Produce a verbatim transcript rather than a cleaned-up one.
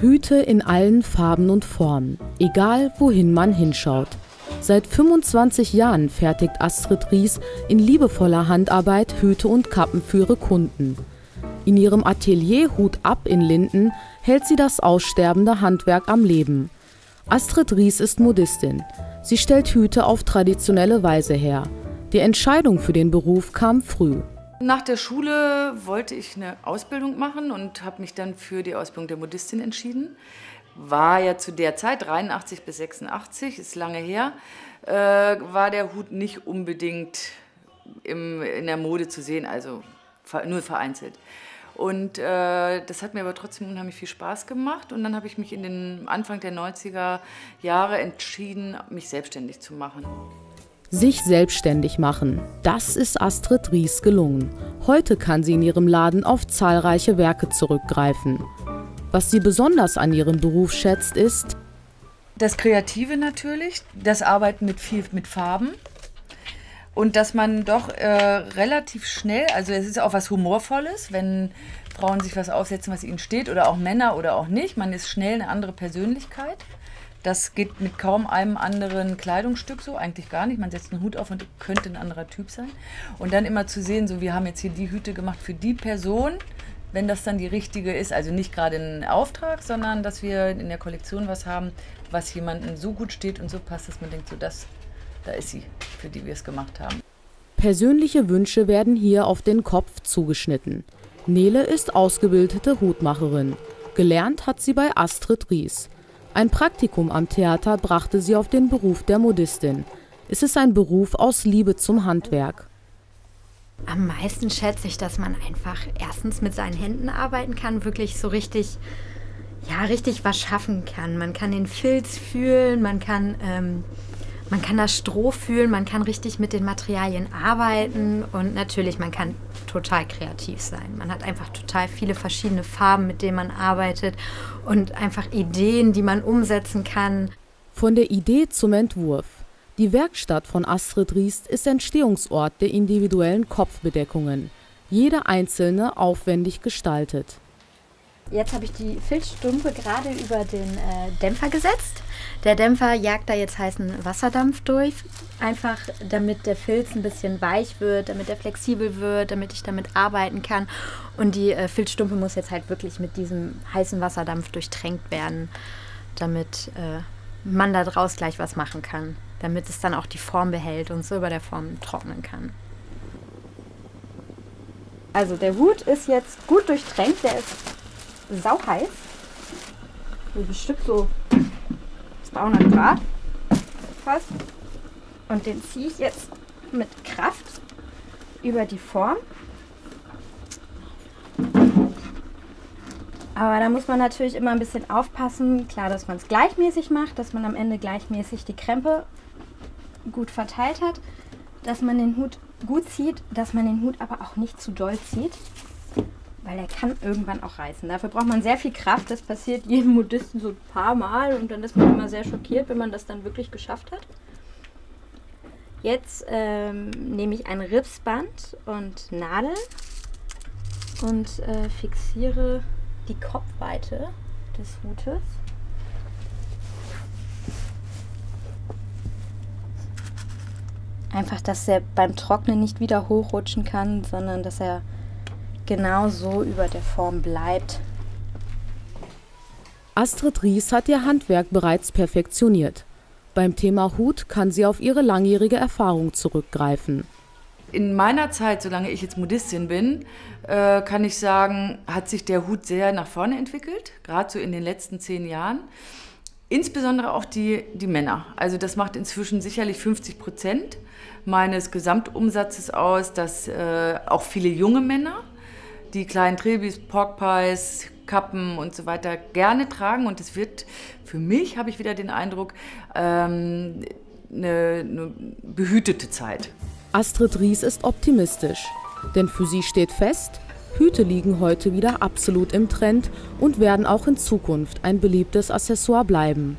Hüte in allen Farben und Formen, egal wohin man hinschaut. Seit fünfundzwanzig Jahren fertigt Astrid Ries in liebevoller Handarbeit Hüte und Kappen für ihre Kunden. In ihrem Atelier Hut up in Linden hält sie das aussterbende Handwerk am Leben. Astrid Ries ist Modistin. Sie stellt Hüte auf traditionelle Weise her. Die Entscheidung für den Beruf kam früh. Nach der Schule wollte ich eine Ausbildung machen und habe mich dann für die Ausbildung der Modistin entschieden. War ja zu der Zeit, dreiundachtzig bis sechsundachtzig, ist lange her, äh, war der Hut nicht unbedingt im, in der Mode zu sehen, also nur vereinzelt. Und äh, das hat mir aber trotzdem unheimlich viel Spaß gemacht. Und dann habe ich mich in den Anfang der neunziger Jahre entschieden, mich selbstständig zu machen. Sich selbstständig machen, das ist Astrid Ries gelungen. Heute kann sie in ihrem Laden auf zahlreiche Werke zurückgreifen. Was sie besonders an ihrem Beruf schätzt, ist das Kreative natürlich, das Arbeiten mit viel mit Farben und dass man doch äh, relativ schnell, also es ist auch was Humorvolles, wenn Frauen sich was aufsetzen, was ihnen steht, oder auch Männer oder auch nicht, man ist schnell eine andere Persönlichkeit. Das geht mit kaum einem anderen Kleidungsstück so, eigentlich gar nicht. Man setzt einen Hut auf und könnte ein anderer Typ sein. Und dann immer zu sehen, so wir haben jetzt hier die Hüte gemacht für die Person, wenn das dann die richtige ist, also nicht gerade ein Auftrag, sondern dass wir in der Kollektion was haben, was jemandem so gut steht und so passt, dass man denkt, so das, da ist sie, für die wir es gemacht haben. Persönliche Wünsche werden hier auf den Kopf zugeschnitten. Nele ist ausgebildete Hutmacherin. Gelernt hat sie bei Astrid Ries. Ein Praktikum am Theater brachte sie auf den Beruf der Modistin. Es ist ein Beruf aus Liebe zum Handwerk. Am meisten schätze ich, dass man einfach erstens mit seinen Händen arbeiten kann, wirklich so richtig, ja, richtig was schaffen kann. Man kann den Filz fühlen, man kann, ähm, man kann das Stroh fühlen, man kann richtig mit den Materialien arbeiten und natürlich, man kann total kreativ sein. Man hat einfach total viele verschiedene Farben, mit denen man arbeitet und einfach Ideen, die man umsetzen kann. Von der Idee zum Entwurf. Die Werkstatt von Astrid Ries ist Entstehungsort der individuellen Kopfbedeckungen. Jede einzelne aufwendig gestaltet. Jetzt habe ich die Filzstrümpfe gerade über den äh, Dämpfer gesetzt. Der Dämpfer jagt da jetzt heißen Wasserdampf durch, einfach damit der Filz ein bisschen weich wird, damit er flexibel wird, damit ich damit arbeiten kann. Und die äh, Filzstrümpfe muss jetzt halt wirklich mit diesem heißen Wasserdampf durchtränkt werden, damit äh, man da draus gleich was machen kann, damit es dann auch die Form behält und so über der Form trocknen kann. Also der Hut ist jetzt gut durchtränkt, der ist sauheiß. Bestimmt so zweihundert Grad fast. Und den ziehe ich jetzt mit Kraft über die Form. Aber da muss man natürlich immer ein bisschen aufpassen, klar, dass man es gleichmäßig macht, dass man am Ende gleichmäßig die Krempe gut verteilt hat, dass man den Hut gut zieht, dass man den Hut aber auch nicht zu doll zieht, weil er kann irgendwann auch reißen. Dafür braucht man sehr viel Kraft, das passiert jedem Modisten so ein paar Mal und dann ist man immer sehr schockiert, wenn man das dann wirklich geschafft hat. Jetzt ähm, nehme ich ein Ripsband und Nadel und äh, fixiere die Kopfweite des Hutes. Einfach, dass er beim Trocknen nicht wieder hochrutschen kann, sondern dass er genau so über der Form bleibt. Astrid Ries hat ihr Handwerk bereits perfektioniert. Beim Thema Hut kann sie auf ihre langjährige Erfahrung zurückgreifen. In meiner Zeit, solange ich jetzt Modistin bin, äh, kann ich sagen, hat sich der Hut sehr nach vorne entwickelt, gerade so in den letzten zehn Jahren. Insbesondere auch die, die Männer. Also das macht inzwischen sicherlich fünfzig Prozent meines Gesamtumsatzes aus, dass äh, auch viele junge Männer die kleinen Trilbys, Porkpies, Kappen und so weiter gerne tragen. Und es wird, für mich habe ich wieder den Eindruck, ähm, eine, eine behütete Zeit. Astrid Ries ist optimistisch, denn für sie steht fest, Hüte liegen heute wieder absolut im Trend und werden auch in Zukunft ein beliebtes Accessoire bleiben.